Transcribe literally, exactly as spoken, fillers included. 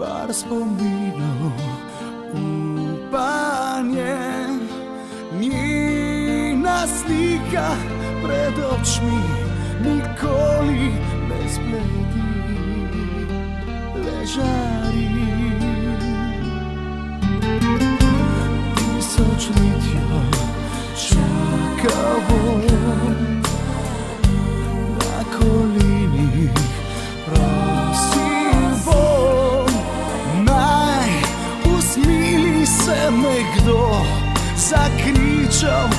par spominov, upanje, njena slika pred očmi nikoli ne spleti, ležari. Tisočletja čaka bom na kolinih, prosim bom, naj usmili se nekdo, zakričal